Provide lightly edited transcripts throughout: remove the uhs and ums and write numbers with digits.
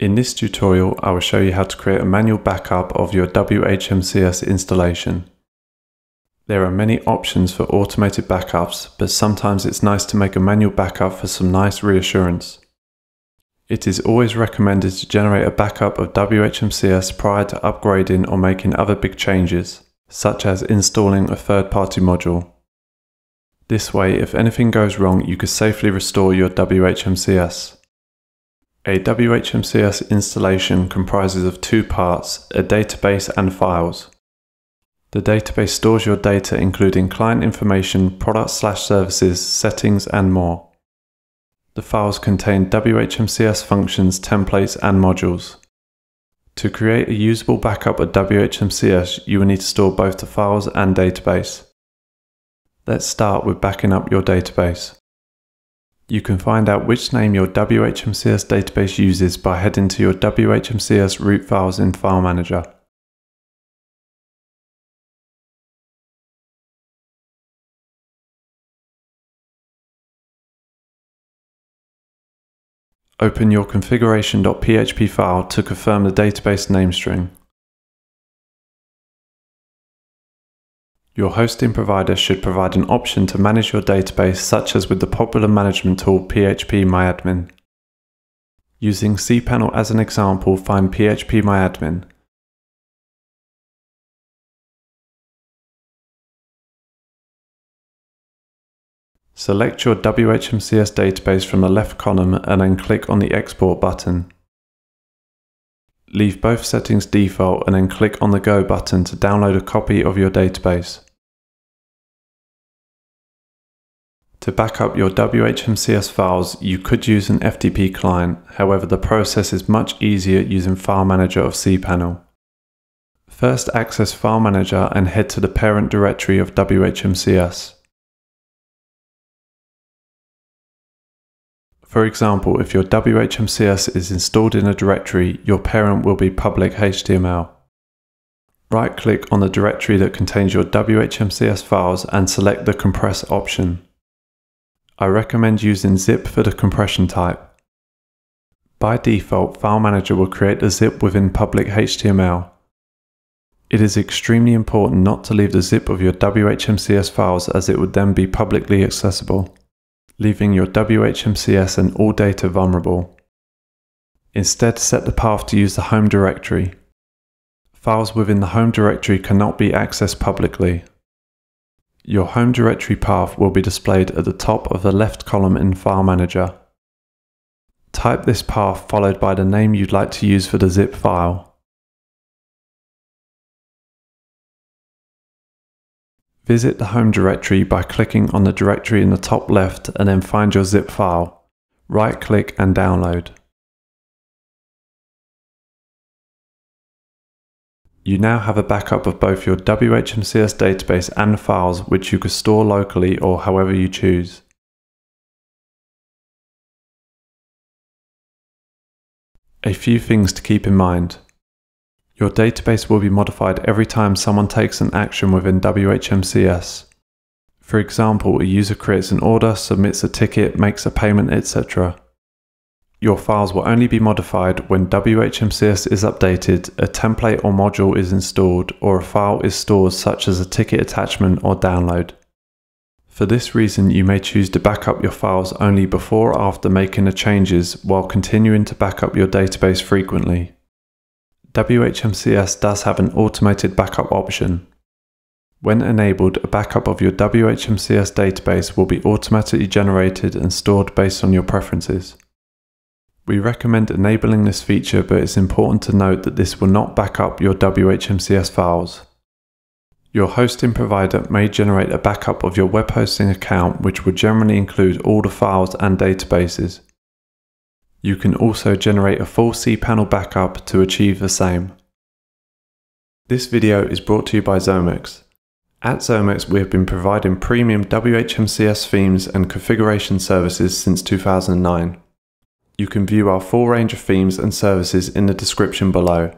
In this tutorial, I will show you how to create a manual backup of your WHMCS installation. There are many options for automated backups, but sometimes it's nice to make a manual backup for some nice reassurance. It is always recommended to generate a backup of WHMCS prior to upgrading or making other big changes, such as installing a third-party module. This way, if anything goes wrong, you can safely restore your WHMCS. A WHMCS installation comprises of two parts, a database and files. The database stores your data including client information, products/services, settings and more. The files contain WHMCS functions, templates and modules. To create a usable backup of WHMCS, you will need to store both the files and database. Let's start with backing up your database. You can find out which name your WHMCS database uses by heading to your WHMCS root files in File Manager. Open your configuration.php file to confirm the database name string. Your hosting provider should provide an option to manage your database, such as with the popular management tool phpMyAdmin. Using cPanel as an example, find phpMyAdmin. Select your WHMCS database from the left column and then click on the Export button. Leave both settings default and then click on the Go button to download a copy of your database. To back up your WHMCS files, you could use an FTP client, however the process is much easier using File Manager of cPanel. First access File Manager and head to the parent directory of WHMCS. For example, if your WHMCS is installed in a directory, your parent will be public HTML. Right-click on the directory that contains your WHMCS files and select the compress option. I recommend using zip for the compression type. By default, File Manager will create a zip within public HTML. It is extremely important not to leave the zip of your WHMCS files, as it would then be publicly accessible, leaving your WHMCS and all data vulnerable. Instead, set the path to use the home directory. Files within the home directory cannot be accessed publicly. Your home directory path will be displayed at the top of the left column in File Manager. Type this path followed by the name you'd like to use for the zip file. Visit the home directory by clicking on the directory in the top left and then find your zip file. Right-click and download. You now have a backup of both your WHMCS database and files, which you can store locally or however you choose. A few things to keep in mind. Your database will be modified every time someone takes an action within WHMCS. For example, a user creates an order, submits a ticket, makes a payment, etc. Your files will only be modified when WHMCS is updated, a template or module is installed, or a file is stored such as a ticket attachment or download. For this reason, you may choose to back up your files only before or after making the changes, while continuing to back up your database frequently. WHMCS does have an automated backup option. When enabled, a backup of your WHMCS database will be automatically generated and stored based on your preferences. We recommend enabling this feature, but it's important to note that this will not back up your WHMCS files. Your hosting provider may generate a backup of your web hosting account, which will generally include all the files and databases. You can also generate a full cPanel backup to achieve the same. This video is brought to you by Zomex. At Zomex, we have been providing premium WHMCS themes and configuration services since 2009. You can view our full range of themes and services in the description below.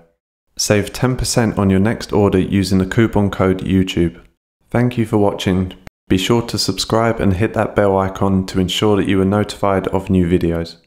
Save 10% on your next order using the coupon code YouTube. Thank you for watching. Be sure to subscribe and hit that bell icon to ensure that you are notified of new videos.